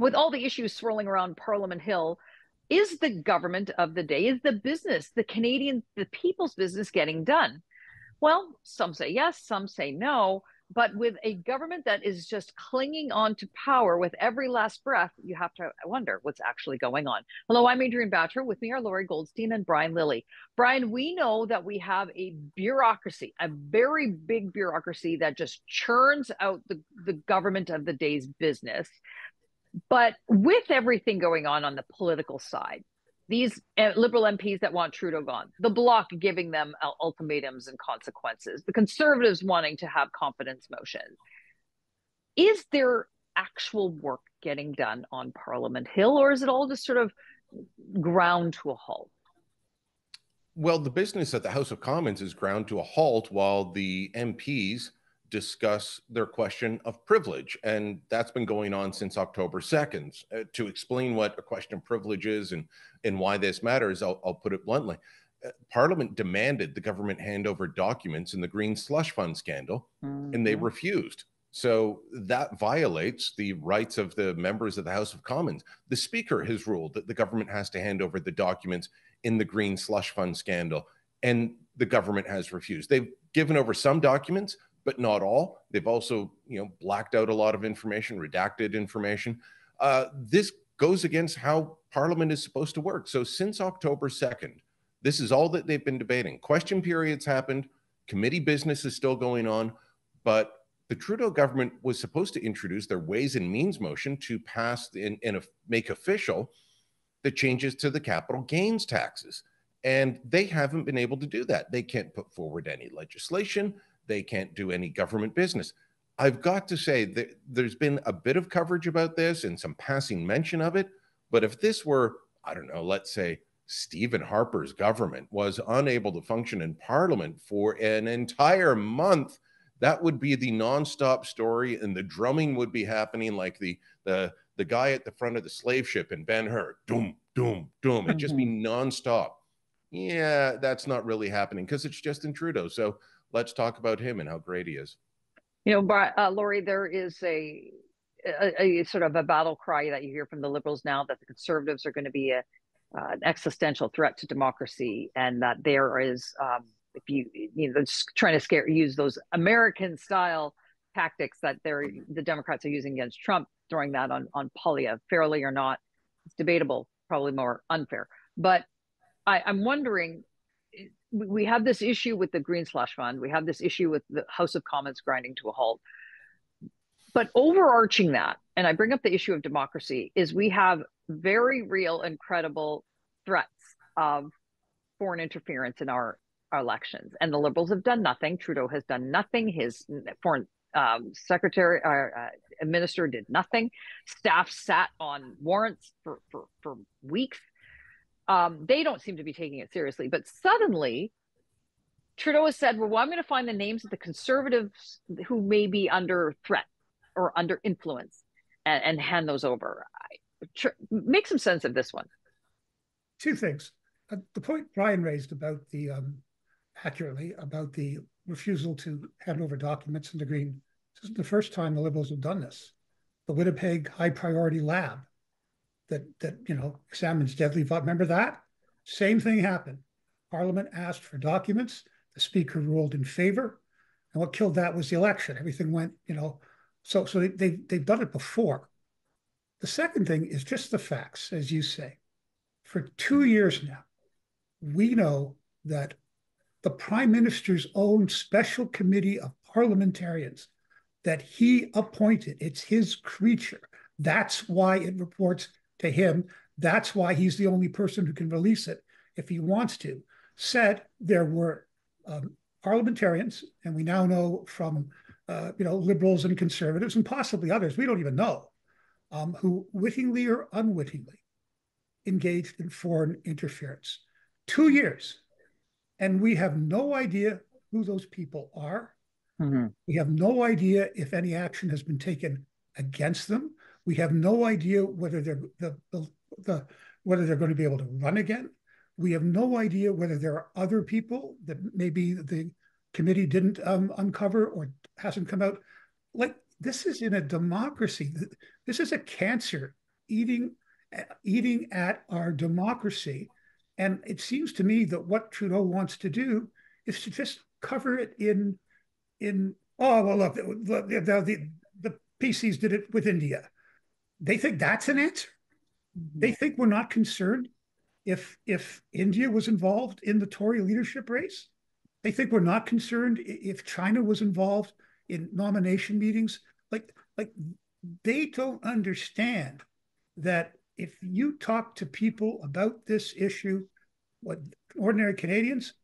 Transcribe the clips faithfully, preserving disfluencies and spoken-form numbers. with all the issues swirling around Parliament Hill, is the government of the day, is the business, the Canadian, the people's business getting done? Well, some say yes, some say no. But with a government that is just clinging on to power with every last breath, you have to wonder what's actually going on. Hello, I'm Adrienne Batra. With me are Lorrie Goldstein and Brian Lilley. Brian, we know that we have a bureaucracy, a very big bureaucracy that just churns out the, the government of the day's business. But with everything going on on the political side, these Liberal M Ps that want Trudeau gone, the Bloc giving them ultimatums and consequences, the Conservatives wanting to have confidence motions. Is there actual work getting done on Parliament Hill, or is it all just sort of ground to a halt? Well, the business at the House of Commons is ground to a halt while the M Ps discuss their question of privilege. And that's been going on since October second. Uh, to explain what a question of privilege is and, and why this matters, I'll, I'll put it bluntly. Uh, Parliament demanded the government hand over documents in the Green Slush Fund scandal, mm-hmm. and they refused. So that violates the rights of the members of the House of Commons. The Speaker has ruled that the government has to hand over the documents in the Green Slush Fund scandal, and the government has refused. They've given over some documents, but not all. They've also, you know, blacked out a lot of information, redacted information. Uh, this goes against how Parliament is supposed to work. So since October second, this is all that they've been debating. Question periods happened, committee business is still going on, but the Trudeau government was supposed to introduce their Ways and Means motion to pass and, and make official the changes to the capital gains taxes. And they haven't been able to do that. They can't put forward any legislation. They can't do any government business. I've got to say that there's been a bit of coverage about this and some passing mention of it. But if this were, I don't know, let's say Stephen Harper's government was unable to function in Parliament for an entire month, that would be the nonstop story, and the drumming would be happening like the the the guy at the front of the slave ship in Ben-Hur. Doom, doom, doom. It'd just be nonstop. Yeah, that's not really happening because it's Justin Trudeau. So let's talk about him and how great he is. You know, uh, Lorrie, there is a, a, a sort of a battle cry that you hear from the Liberals now that the Conservatives are going to be a, uh, an existential threat to democracy, and that there is, um, if you, you know, trying to scare, use those American-style tactics that they're, the Democrats are using against Trump, throwing that on, on Poilievre, fairly or not. It's debatable, probably more unfair. But I, I'm wondering, we have this issue with the Green Slush Fund. We have this issue with the House of Commons grinding to a halt. But overarching that, and I bring up the issue of democracy, is we have very real and credible threats of foreign interference in our, our elections. And the Liberals have done nothing. Trudeau has done nothing. His foreign um, secretary or uh, minister did nothing. Staff sat on warrants for, for, for weeks. Um, they don't seem to be taking it seriously. But suddenly, Trudeau has said, well, well I'm going to find the names of the Conservatives who may be under threat or under influence and, and hand those over. I, tr- make some sense of this one. Two things. Uh, the point Brian raised about the, um, accurately, about the refusal to hand over documents in the Green, this isn't the first time the Liberals have done this. The Winnipeg High Priority Lab that, that, you know, examines deadly violence. Remember that? Same thing happened. Parliament asked for documents. The Speaker ruled in favor. And what killed that was the election. Everything went, you know, so so they, they, they've done it before. The second thing is just the facts, as you say. For two years now, we know that the Prime Minister's own special committee of parliamentarians that he appointed, it's his creature. That's why it reports to him. That's why he's the only person who can release it if he wants to, said there were um, parliamentarians, and we now know from, uh, you know, Liberals and Conservatives and possibly others, we don't even know, um, who wittingly or unwittingly engaged in foreign interference. Two years, and we have no idea who those people are. Mm-hmm. We have no idea if any action has been taken against them. We have no idea whether they're the, the, the whether they're going to be able to run again. We have no idea whether there are other people that maybe the committee didn't um, uncover or hasn't come out. Like, this is in a democracy. This is a cancer eating, eating at our democracy. And it seems to me that what Trudeau wants to do is to just cover it in, in oh, well, look, the, the, the, the P Cs did it with India. They think that's an answer. They think we're not concerned if, if India was involved in the Tory leadership race. They think we're not concerned if China was involved in nomination meetings. Like, like they don't understand that if you talk to people about this issue, what ordinary Canadians,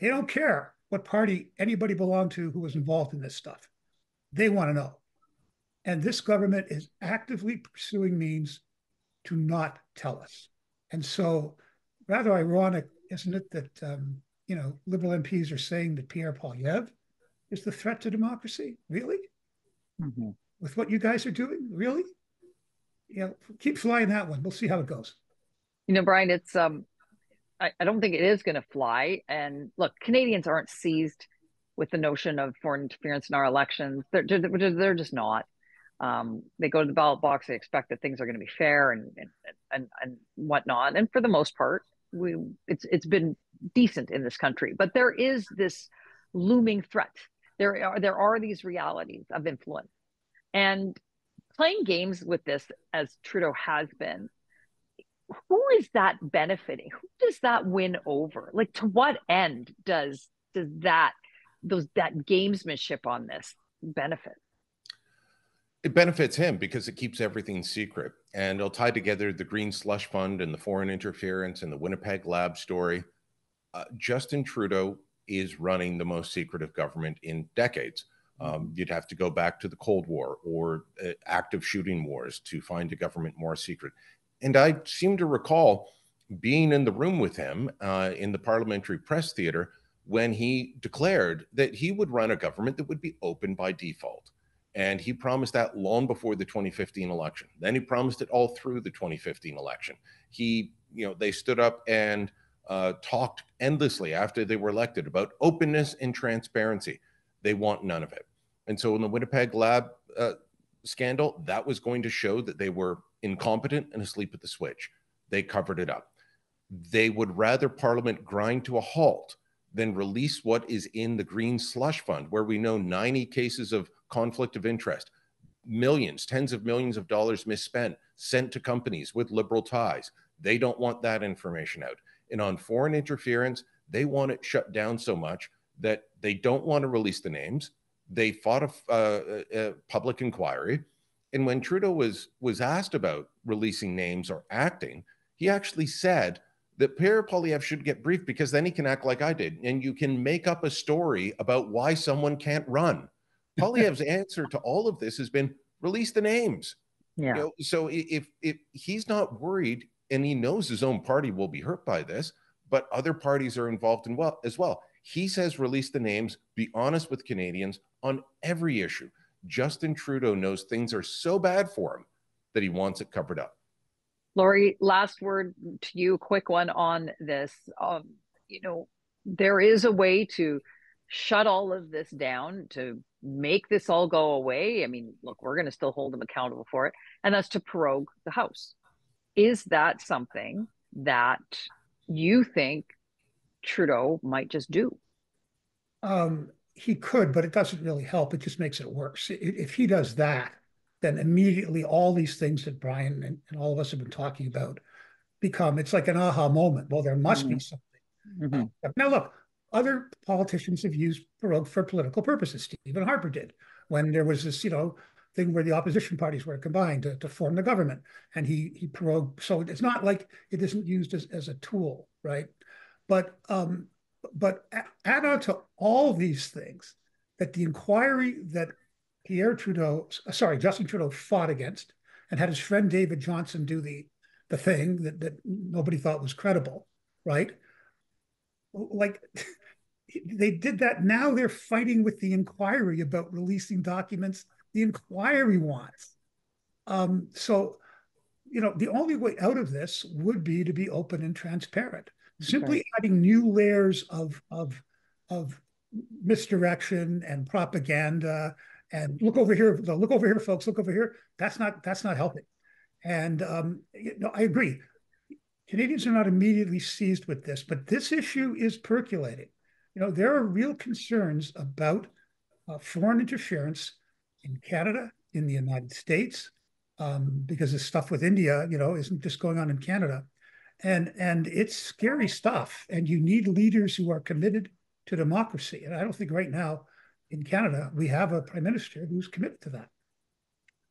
they don't care what party anybody belonged to who was involved in this stuff. They want to know. And this government is actively pursuing means to not tell us. And so, rather ironic, isn't it, that um, you know, Liberal M Ps are saying that Pierre Poilievre is the threat to democracy? Really? Mm-hmm. With what you guys are doing? Really? Yeah, keep flying that one. We'll see how it goes. You know, Brian, it's um, I, I don't think it is going to fly. And look, Canadians aren't seized with the notion of foreign interference in our elections. They're they're, they're just not. Um, they go to the ballot box. They expect that things are going to be fair and, and and and whatnot. And for the most part, we it's it's been decent in this country. But there is this looming threat. There are there are these realities of influence, and playing games with this, as Trudeau has been, who is that benefiting? Who does that win over? Like, to what end does does that those that gamesmanship on this benefit? It benefits him because it keeps everything secret, and it'll tie together the Green Slush Fund and the foreign interference and the Winnipeg Lab story. Uh, Justin Trudeau is running the most secretive government in decades. Um, you'd have to go back to the Cold War or uh, active shooting wars to find a government more secret. And I seem to recall being in the room with him uh, in the parliamentary press theater when he declared that he would run a government that would be open by default. And he promised that long before the twenty fifteen election. Then he promised it all through the twenty fifteen election. He, you know, they stood up and uh, talked endlessly after they were elected about openness and transparency. They want none of it. And so in the Winnipeg Lab uh, scandal, that was going to show that they were incompetent and asleep at the switch. They covered it up. They would rather Parliament grind to a halt than release what is in the Green Slush Fund, where we know ninety cases of conflict of interest, millions, tens of millions of dollars misspent, sent to companies with Liberal ties. They don't want that information out. And on foreign interference, they want it shut down so much that they don't want to release the names. They fought a, uh, a public inquiry. And when Trudeau was, was asked about releasing names or acting, he actually said that Pierre Poilievre should get briefed because then he can act like I did. And you can make up a story about why someone can't run. Poilievre's answer to all of this has been release the names. Yeah. You know, so if, if he's not worried, and he knows his own party will be hurt by this, but other parties are involved in well as well. He says, release the names, be honest with Canadians on every issue. Justin Trudeau knows things are so bad for him that he wants it covered up. Lorrie, last word to you, quick one on this. Um, you know, there is a way to shut all of this down, to make this all go away. I mean, look, we're going to still hold him accountable for it. And that's to prorogue the House. Is that something that you think Trudeau might just do? Um, he could, but it doesn't really help. It just makes it worse. If he does that, then immediately all these things that Brian and, and all of us have been talking about become, it's like an aha moment. Well, there must mm-hmm. be something. Mm-hmm. Now, look, other politicians have used prorogue for political purposes. Stephen Harper did when there was this, you know, thing where the opposition parties were combined to, to form the government, and he he prorogued. So it's not like it isn't used as, as a tool, right? But um, but add on to all these things that the inquiry that Pierre Trudeau, sorry, Justin Trudeau fought against, and had his friend David Johnson do the the thing that, that nobody thought was credible, right? Like, they did that. Now they're fighting with the inquiry about releasing documents the inquiry wants. Um, so, you know, the only way out of this would be to be open and transparent. Okay. Simply adding new layers of, of, of misdirection and propaganda and look over here, look over here, folks, look over here. That's not, that's not helping. And um, you know, I agree. Canadians are not immediately seized with this, but this issue is percolating. You know, there are real concerns about uh, foreign interference in Canada, in the United States, um, because this stuff with India, you know, isn't just going on in Canada. And, and it's scary stuff. And you need leaders who are committed to democracy. And I don't think right now in Canada, we have a prime minister who's committed to that.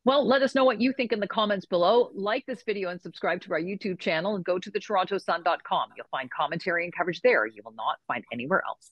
Well, let us know what you think in the comments below. Like this video and subscribe to our YouTube channel and go to the toronto sun dot com. You'll find commentary and coverage there you will not find anywhere else.